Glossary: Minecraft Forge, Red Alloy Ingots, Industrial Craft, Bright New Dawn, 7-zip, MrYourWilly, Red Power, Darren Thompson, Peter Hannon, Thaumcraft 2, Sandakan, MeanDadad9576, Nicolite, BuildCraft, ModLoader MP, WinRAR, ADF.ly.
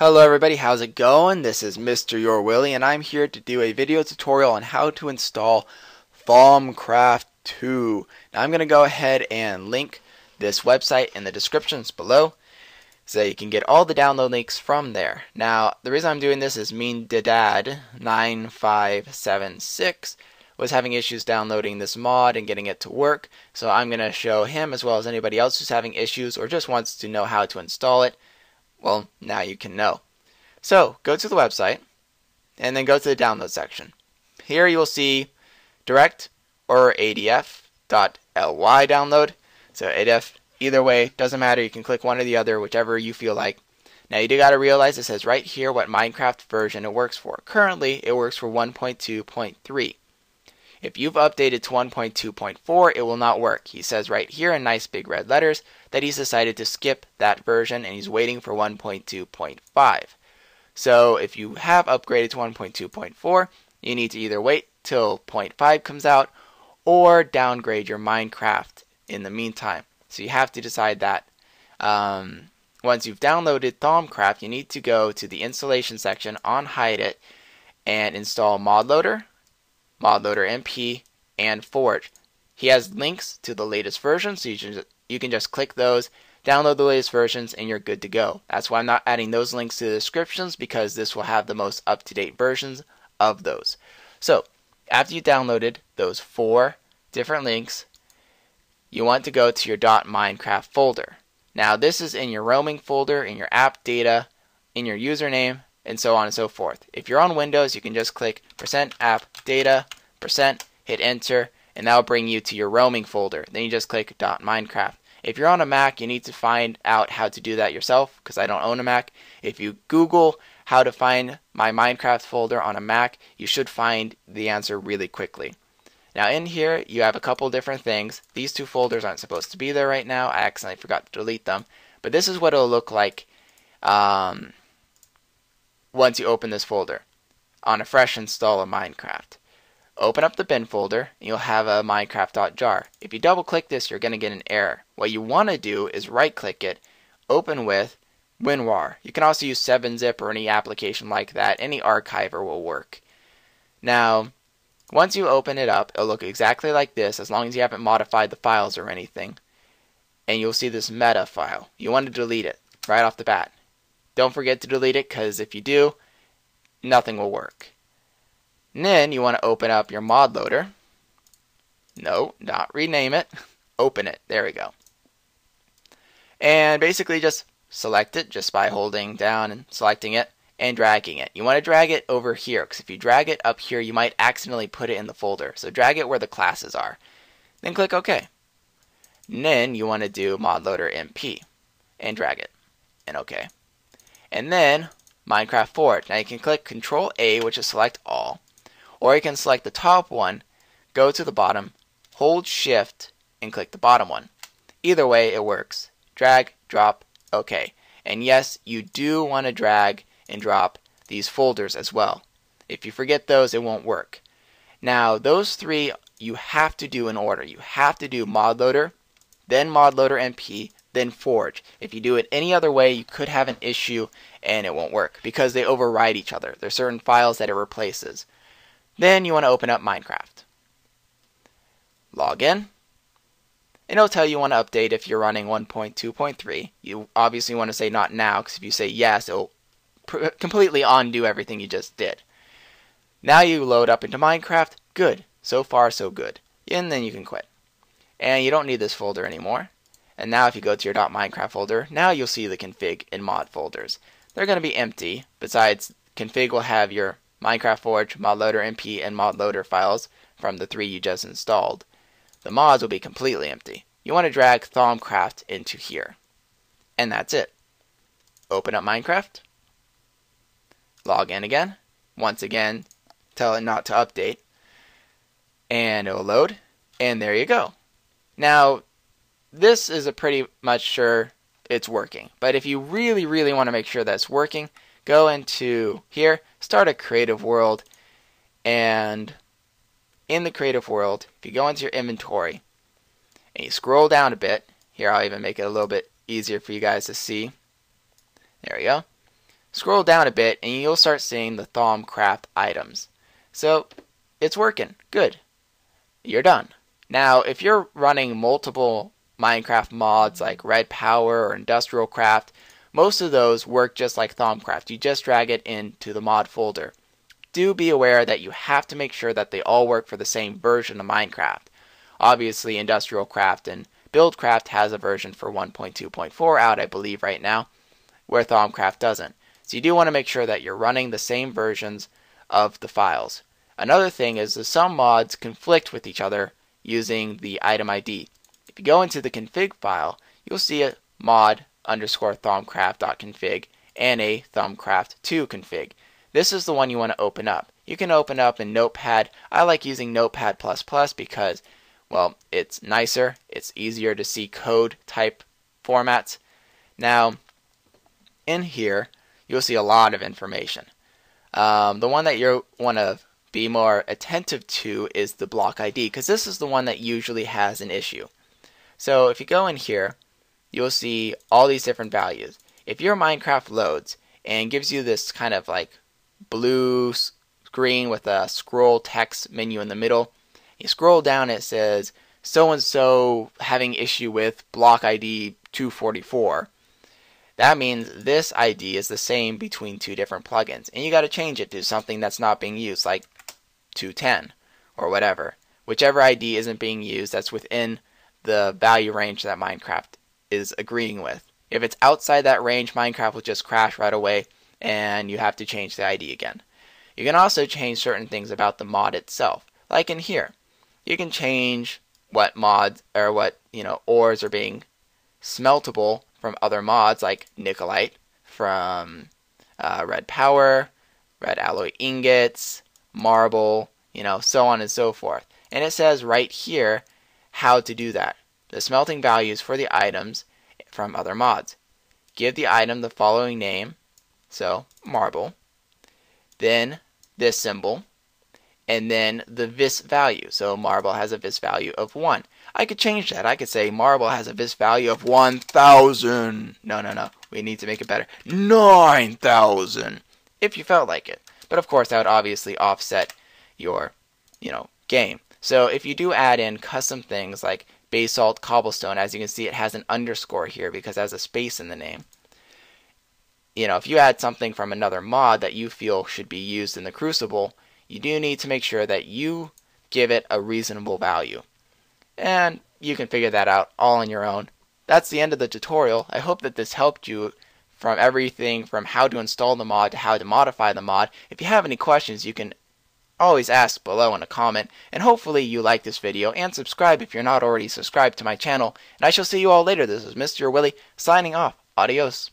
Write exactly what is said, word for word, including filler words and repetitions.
Hello everybody, how's it going? This is MrYourWilly and I'm here to do a video tutorial on how to install Thaumcraft two. Now I'm going to go ahead and link this website in the descriptions below so you can get all the download links from there. Now the reason I'm doing this is Mean Dadad nine five seven six was having issues downloading this mod and getting it to work. So I'm going to show him as well as anybody else who's having issues or just wants to know how to install it. Well, now you can know. So, go to the website, and then go to the download section. Here you will see direct or A D F dot L Y download. So A D F, either way, doesn't matter. You can click one or the other, whichever you feel like. Now you do got to realize it says right here what Minecraft version it works for. Currently, it works for one point two point three. If you've updated to one point two point four, it will not work. He says right here in nice big red letters that he's decided to skip that version and he's waiting for one point two point five. So if you have upgraded to one point two point four, you need to either wait till point five comes out or downgrade your Minecraft in the meantime. So you have to decide that. Um, once you've downloaded Thaumcraft, you need to go to the installation section on Hide It and install ModLoader, ModLoader M P, and Forge. He has links to the latest versions, so you can, just, you can just click those, download the latest versions, and you're good to go. That's why I'm not adding those links to the descriptions, because this will have the most up-to-date versions of those. So, after you downloaded those four different links, you want to go to your .minecraft folder. Now, this is in your roaming folder, in your app data, in your username, and so on and so forth. If you're on Windows, you can just click percent app data percent, hit enter, and that'll bring you to your roaming folder. Then you just click .minecraft. If you're on a Mac, you need to find out how to do that yourself, because I don't own a Mac. If you Google how to find my Minecraft folder on a Mac, you should find the answer really quickly. Now in here, you have a couple different things. These two folders aren't supposed to be there right now. I accidentally forgot to delete them. But this is what it'll look like um, once you open this folder on a fresh install of Minecraft. Open up the bin folder and you'll have a minecraft.jar. If you double click this, you're going to get an error. What you want to do is right click it, open with WinRAR. You can also use seven zip or any application like that. Any archiver will work. Now, once you open it up, it'll look exactly like this as long as you haven't modified the files or anything. And you'll see this meta file. You want to delete it right off the bat. Don't forget to delete it, because if you do, nothing will work. And then you want to open up your mod loader. No, not rename it. Open it. There we go. And basically just select it just by holding down and selecting it and dragging it. You want to drag it over here, because if you drag it up here, you might accidentally put it in the folder. So drag it where the classes are. Then click OK. And then you want to do ModLoader M P and drag it and OK. And then Minecraft Forge. Now you can click Control A, which is select all. Or you can select the top one, go to the bottom, hold shift, and click the bottom one. Either way, it works. Drag, drop, OK. And yes, you do want to drag and drop these folders as well. If you forget those, it won't work. Now, those three you have to do in order. You have to do ModLoader, then ModLoader M P, then Forge. If you do it any other way, you could have an issue and it won't work, because they override each other. There are certain files that it replaces. Then you want to open up Minecraft. Log in. And it'll tell you, you want to update if you're running one point two point three. You obviously want to say not now, because if you say yes, it'll completely undo everything you just did. Now you load up into Minecraft. Good. So far, so good. And then you can quit. And you don't need this folder anymore. And now if you go to your .minecraft folder, now you'll see the config and mod folders. They're going to be empty. Besides, config will have your Minecraft Forge, ModLoader M P, and ModLoader files from the three you just installed. The mods will be completely empty. You want to drag Thaumcraft into here. And that's it. Open up Minecraft. Log in again. Once again, tell it not to update. And it will load. And there you go. Now, this is a pretty much sure it's working. But if you really, really want to make sure that's working, go into here, start a creative world, and in the creative world, if you go into your inventory and you scroll down a bit, here I'll even make it a little bit easier for you guys to see. There we go. Scroll down a bit and you'll start seeing the Thaumcraft items. So it's working. Good. You're done. Now, if you're running multiple Minecraft mods like Red Power or Industrial Craft, most of those work just like Thaumcraft. You just drag it into the mod folder. Do be aware that you have to make sure that they all work for the same version of Minecraft. Obviously, Industrial Craft and BuildCraft has a version for one point two point four out, I believe, right now, where Thaumcraft doesn't. So you do want to make sure that you're running the same versions of the files. Another thing is that some mods conflict with each other using the item I D. If you go into the config file, you'll see a mod underscore thaumcraft.config and a thaumcraft two config. This is the one you want to open up. You can open up in Notepad. I like using Notepad plus plus because, well, it's nicer. It's easier to see code type formats. Now, in here, you'll see a lot of information. Um, the one that you want to be more attentive to is the block I D, because this is the one that usually has an issue. So if you go in here, you'll see all these different values. If your Minecraft loads and gives you this kind of like blue screen with a scroll text menu in the middle, you scroll down, it says so-and-so having issue with block I D two forty-four. That means this I D is the same between two different plugins, and you got to change it to something that's not being used, like two ten or whatever. Whichever I D isn't being used that's within the value range that Minecraft is agreeing with. If it's outside that range, Minecraft will just crash right away and you have to change the I D again. You can also change certain things about the mod itself, like in here. You can change what mods or what, you know, ores are being smeltable from other mods like Nicolite, from uh, Red Power, Red Alloy Ingots, Marble, you know, so on and so forth. And it says right here how to do that. The smelting values for the items from other mods. Give the item the following name, so Marble, then this symbol, and then the vis value. So Marble has a vis value of one. I could change that. I could say Marble has a vis value of one thousand. No, no, no. We need to make it better. nine thousand, if you felt like it. But of course, that would obviously offset your, you know, game. So if you do add in custom things like basalt, cobblestone, as you can see, it has an underscore here because it has a space in the name. You know, if you add something from another mod that you feel should be used in the Crucible, you do need to make sure that you give it a reasonable value. And you can figure that out all on your own. That's the end of the tutorial. I hope that this helped you from everything from how to install the mod to how to modify the mod. If you have any questions, you can always ask below in a comment, and hopefully you like this video and subscribe if you're not already subscribed to my channel. And I shall see you all later. This is MrYourWilly signing off. Adios.